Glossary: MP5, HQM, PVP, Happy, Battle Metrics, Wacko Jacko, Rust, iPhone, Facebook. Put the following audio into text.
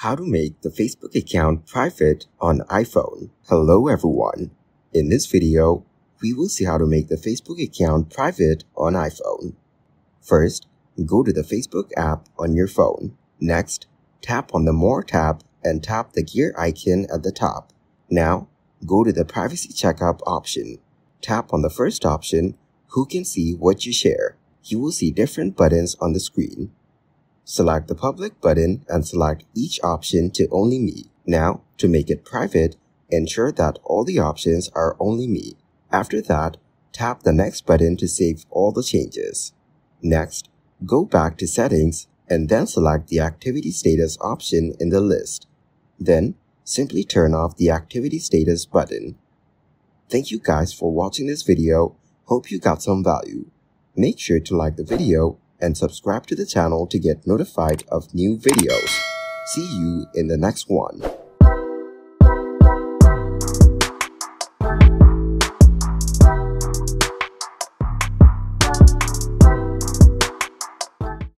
How to make the Facebook account private on iPhone. Hello everyone. In this video, we will see how to make the Facebook account private on iPhone. First, go to the Facebook app on your phone. Next, tap on the More tab and tap the gear icon at the top. Now, go to the Privacy Checkup option. Tap on the first option, Who Can See What You Share. You will see different buttons on the screen. Select the public button and select each option to only me. Now, to make it private, ensure that all the options are only me. After that, tap the next button to save all the changes. Next, go back to settings and then select the activity status option in the list. Then, simply turn off the activity status button. Thank you guys for watching this video. Hope you got some value. Make sure to like the video and subscribe to the channel to get notified of new videos. See you in the next one.